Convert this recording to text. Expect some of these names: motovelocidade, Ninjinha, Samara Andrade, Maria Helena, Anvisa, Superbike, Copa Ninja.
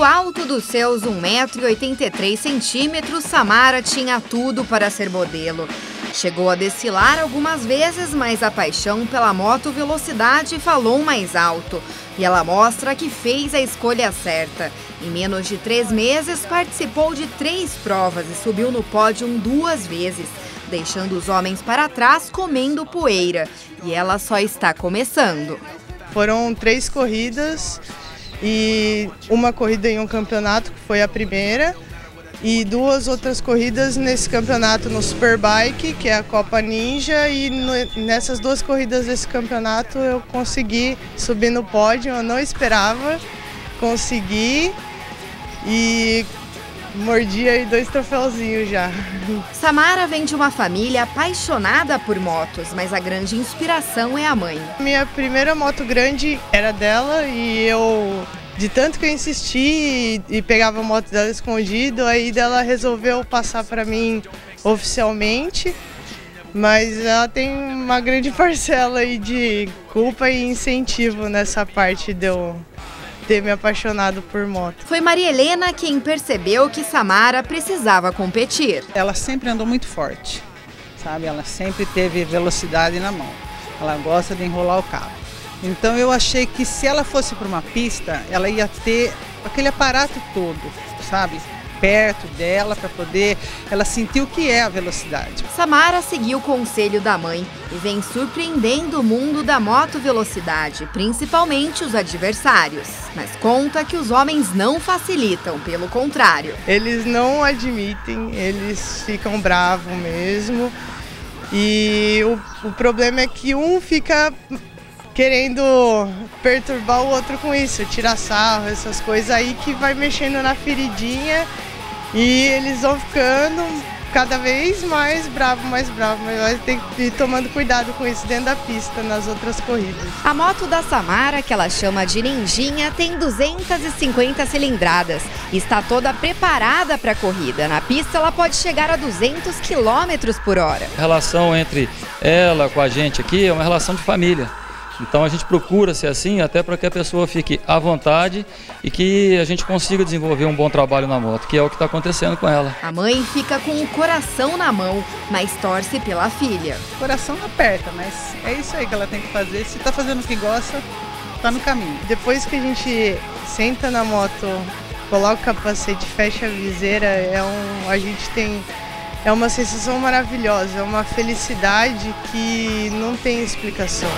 Do alto dos seus 1,83 m, Samara tinha tudo para ser modelo. Chegou a desfilar algumas vezes, mas a paixão pela motovelocidade falou mais alto. E ela mostra que fez a escolha certa. Em menos de 3 meses, participou de 3 provas e subiu no pódio 2 vezes, deixando os homens para trás comendo poeira. E ela só está começando. Foram 3 corridas e uma corrida em um campeonato, que foi a primeira. E 2 outras corridas nesse campeonato no Superbike, que é a Copa Ninja, e nessas 2 corridas desse campeonato eu consegui subir no pódio. Eu não esperava, consegui e mordi aí 2 troféuzinhos já. Samara vem de uma família apaixonada por motos, mas a grande inspiração é a mãe. Minha primeira moto grande era dela e eu... De tanto que eu insisti e pegava a moto dela escondido, aí ela resolveu passar para mim oficialmente, mas ela tem uma grande parcela aí de culpa e incentivo nessa parte de eu ter me apaixonado por moto. Foi Maria Helena quem percebeu que Samara precisava competir. Ela sempre andou muito forte, sabe? Ela sempre teve velocidade na mão, ela gosta de enrolar o cabo. Então eu achei que se ela fosse para uma pista, ela ia ter aquele aparato todo, sabe, perto dela para poder... Ela sentiu o que é a velocidade. Samara seguiu o conselho da mãe e vem surpreendendo o mundo da motovelocidade, principalmente os adversários. Mas conta que os homens não facilitam, pelo contrário. Eles não admitem, eles ficam bravos mesmo. E o problema é que um fica... querendo perturbar o outro com isso, tirar sarro, essas coisas aí que vai mexendo na feridinha e eles vão ficando cada vez mais bravo, mas vai ter que ir tomando cuidado com isso dentro da pista, nas outras corridas. A moto da Samara, que ela chama de Ninjinha, tem 250 cilindradas e está toda preparada para a corrida. Na pista ela pode chegar a 200 km/h. A relação entre ela com a gente aqui é uma relação de família. Então a gente procura ser assim até para que a pessoa fique à vontade e que a gente consiga desenvolver um bom trabalho na moto, que é o que está acontecendo com ela. A mãe fica com o coração na mão, mas torce pela filha. O coração aperta, mas é isso aí que ela tem que fazer. Se está fazendo o que gosta, está no caminho. Depois que a gente senta na moto, coloca o capacete, fecha a viseira, é uma sensação maravilhosa, é uma felicidade que não tem explicação.